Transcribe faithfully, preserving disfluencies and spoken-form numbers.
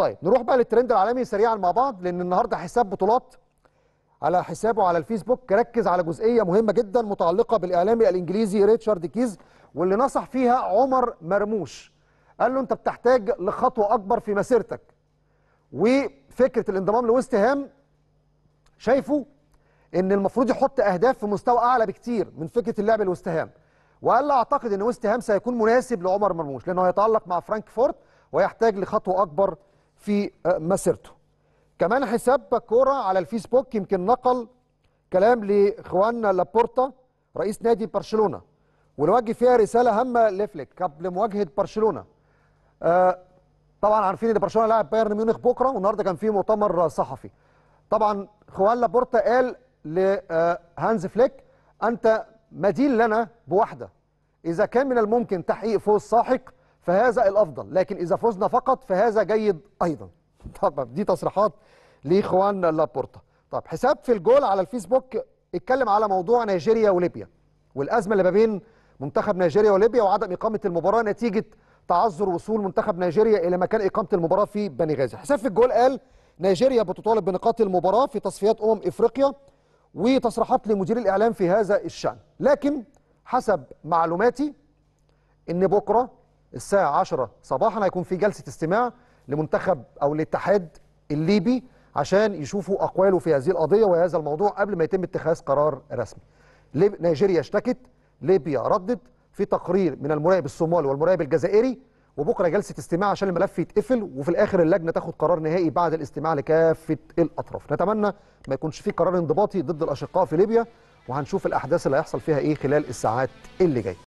طيب نروح بقى للترند العالمي سريعا مع بعض، لان النهارده حساب بطولات على حسابه على الفيسبوك ركز على جزئيه مهمه جدا متعلقه بالاعلامي الانجليزي ريتشارد كيز، واللي نصح فيها عمر مرموش. قال له انت بتحتاج لخطوه اكبر في مسيرتك، وفكره الانضمام لويست هام شايفه ان المفروض يحط اهداف في مستوى اعلى بكتير من فكره اللعب لويست هام. وقال لا اعتقد ان ويست هام سيكون مناسب لعمر مرموش لانه هيتالق مع فرانكفورت ويحتاج لخطوه اكبر في مسيرته. كمان حساب كوره على الفيسبوك يمكن نقل كلام لخوان لابورتا رئيس نادي برشلونه، ونوجه فيها رساله هامه لفليك قبل مواجهه برشلونه. آه طبعا عارفين ان برشلونه لاعب بايرن ميونخ بكره، والنهارده كان في مؤتمر صحفي. طبعا خوان لابورتا قال لهانز فليك انت مدين لنا بواحده، اذا كان من الممكن تحقيق فوز ساحق فهذا الافضل، لكن اذا فزنا فقط فهذا جيد ايضا. طب دي تصريحات لإخوان لابورتا. طب حساب في الجول على الفيسبوك اتكلم على موضوع نيجيريا وليبيا والازمه اللي ما بين منتخب نيجيريا وليبيا وعدم اقامه المباراه نتيجه تعذر وصول منتخب نيجيريا الى مكان اقامه المباراه في بنغازي. حساب في الجول قال نيجيريا بتطالب بنقاط المباراه في تصفيات امم افريقيا، وتصريحات لمدير الاعلام في هذا الشان، لكن حسب معلوماتي ان بكره الساعه عشرة صباحا هيكون في جلسه استماع لمنتخب او للاتحاد الليبي عشان يشوفوا اقواله في هذه القضيه وهذا الموضوع قبل ما يتم اتخاذ قرار رسمي. نيجيريا اشتكت، ليبيا ردت في تقرير من المراقب الصومالي والمراقب الجزائري، وبكره جلسه استماع عشان الملف يتقفل، وفي الاخر اللجنه تاخد قرار نهائي بعد الاستماع لكافه الاطراف. نتمنى ما يكونش في قرار انضباطي ضد الاشقاء في ليبيا، وهنشوف الاحداث اللي هيحصل فيها ايه خلال الساعات اللي جايه.